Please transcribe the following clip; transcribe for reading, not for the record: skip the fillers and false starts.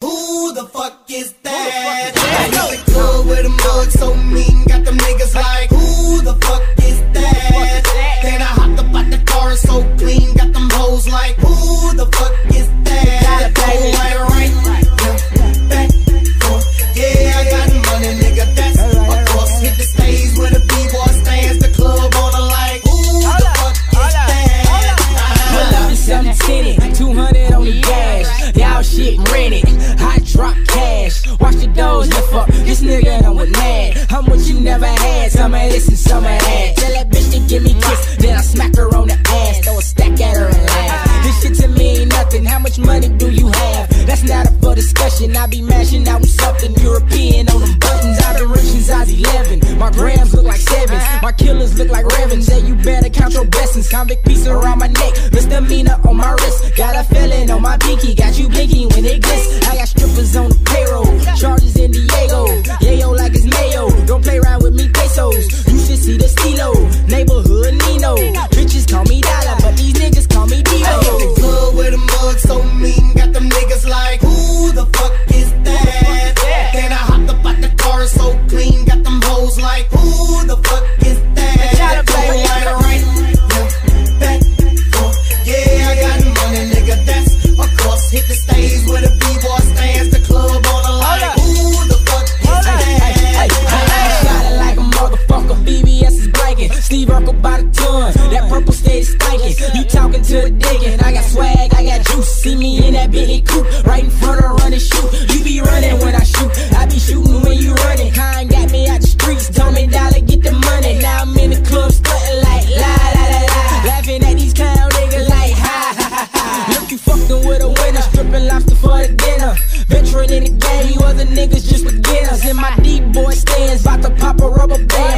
Who the fuck is that? I know they cool with a mug so mean, got them niggas like, who the fuck is that? Then I hopped up out the car so clean, got them hoes like, who the fuck is that? Go right, back, forth. Yeah, I got money, nigga, that's across. Hit the stage with a b-boy stands, the club on the light. Who the fuck is that? 11, 17, 200 on the dash. Y'all shit rented. Drop cash, watch the doors lift up. This nigga done with mad. I'm what you never had, some of this and some of that. Tell that bitch to give me kiss, then I smack her on the ass. Throw a stack at her and laugh. This shit to me ain't nothing, how much money do you have? That's not up for discussion, I be mashing out with something European on them buttons. I've been rich since I was 11, my grams look like 7s. My killers look like Revens, yeah you better count your blessings. Convict piece around my neck, misdemeanor on my wrist. Got a felon on my pinky, got you blinking when it glitz. I got strippers on the payroll, charges in Diego, yayo like it's mayo, don't play around with me pesos, you should see the stilo, neighborhood Nino, bitches call me Dollar, but these niggas call me Dio. I hit the club with a mug so mean, got them niggas like, who the fuck is that? Then I hopped up out the car so clean, got them hoes like, who the fuck is that? Right, back, forth, yeah, I got money, nigga, that's across, hit the stage with a b-boy stands. Steve Urkel by the ton, that purple steady stinking. You talking to the diggin', I got swag, I got juice. See me in that Bentley coupe, right in front of run and shoot. You be running when I shoot, I be shooting when you running. Kind got me out the streets, told me Dollar get the money. Now I'm in the club stuntin' like la la la la, laughing at these clown niggas like ha ha ha ha. Look, you fuckin' with a winner, stripping lobster for the dinner. Veteran in the game, you other niggas just beginners. In my deep boy stands, 'bout to pop a rubber band.